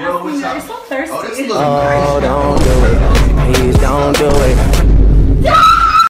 Yo, what's up? You're so thirsty. Oh, this looks nice. Oh, don't do it.